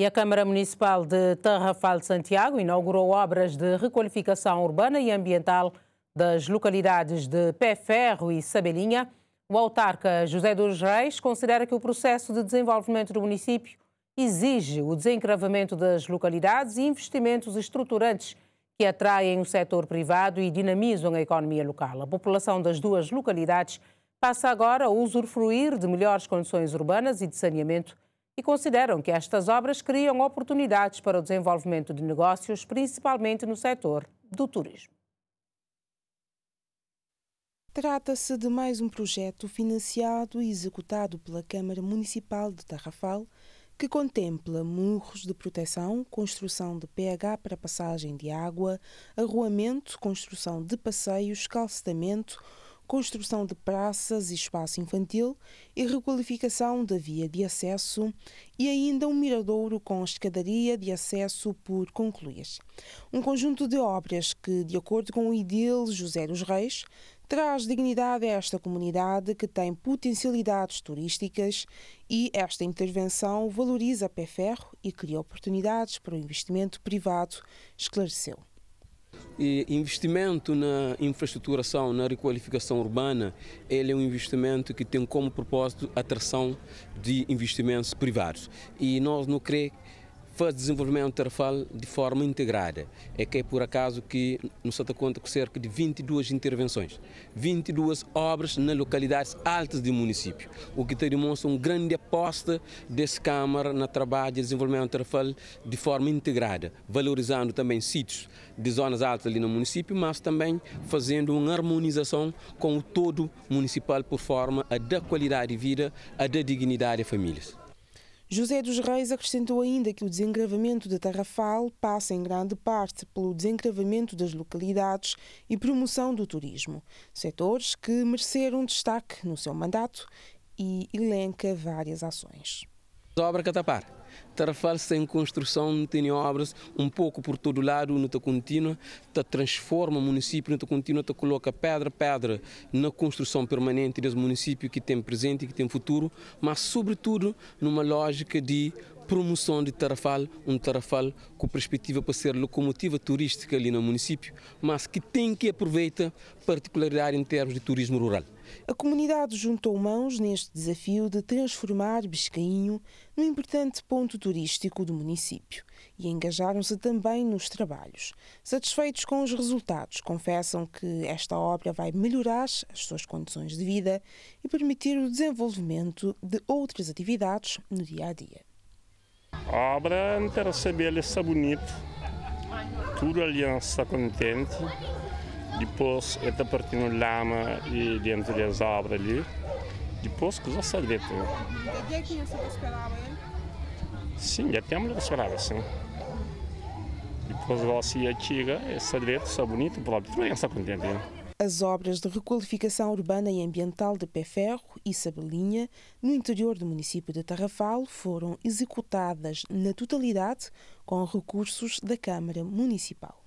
E a Câmara Municipal de Tarrafal de Santiago inaugurou obras de requalificação urbana e ambiental das localidades de Pé-Ferro e Sabelinha. O autarca José dos Reis considera que o processo de desenvolvimento do município exige o desencravamento das localidades e investimentos estruturantes que atraem o setor privado e dinamizam a economia local. A população das duas localidades passa agora a usufruir de melhores condições urbanas e de saneamento, e consideram que estas obras criam oportunidades para o desenvolvimento de negócios, principalmente no setor do turismo. Trata-se de mais um projeto financiado e executado pela Câmara Municipal de Tarrafal, que contempla muros de proteção, construção de PH para passagem de água, arruamento, construção de passeios, calçamento, construção de praças e espaço infantil e requalificação da via de acesso e ainda um miradouro com escadaria de acesso por concluir. Um conjunto de obras que, de acordo com o edil José dos Reis, traz dignidade a esta comunidade que tem potencialidades turísticas e esta intervenção valoriza Pé-Ferro e cria oportunidades para o investimento privado, esclareceu. E investimento na infraestruturação, na requalificação urbana, ele é um investimento que tem como propósito a atração de investimentos privados. E nós não cremos fazer desenvolvimento de Tarrafal de forma integrada. É que é por acaso que nos dá conta com cerca de 22 intervenções, 22 obras nas localidades altas do município, o que demonstra uma grande aposta dessa Câmara no trabalho de desenvolvimento de Tarrafal de forma integrada, valorizando também sítios de zonas altas ali no município, mas também fazendo uma harmonização com o todo municipal por forma a dar qualidade de vida, a dar dignidade a famílias. José dos Reis acrescentou ainda que o desengravamento de Tarrafal passa em grande parte pelo desengravamento das localidades e promoção do turismo, setores que mereceram destaque no seu mandato e elenca várias ações. A obra Catapar. Tarrafal está em construção, tem obras um pouco por todo lado, não está contínua, transforma o município, não está contínua, coloca pedra na construção permanente desse município que tem presente e que tem futuro, mas sobretudo numa lógica de promoção de Tarrafal, Tarrafal com perspectiva para ser locomotiva turística ali no município, mas que tem que aproveitar particularidade em termos de turismo rural. A comunidade juntou mãos neste desafio de transformar Biscainho num importante ponto turístico do município e engajaram-se também nos trabalhos. Satisfeitos com os resultados, confessam que esta obra vai melhorar as suas condições de vida e permitir o desenvolvimento de outras atividades no dia a dia. A obra em Tarrafal está bonita, toda a aliança está contente, depois está partindo lama e dentro das obras ali, depois que já está dentro. Já tinha sido esperado? Sim, já temos esperado, sim. Depois você chega, está dentro, está bonito, pronto, toda a aliança está contente. As obras de requalificação urbana e ambiental de Pé-Ferro e Sabelinha, no interior do município de Tarrafal, foram executadas na totalidade com recursos da Câmara Municipal.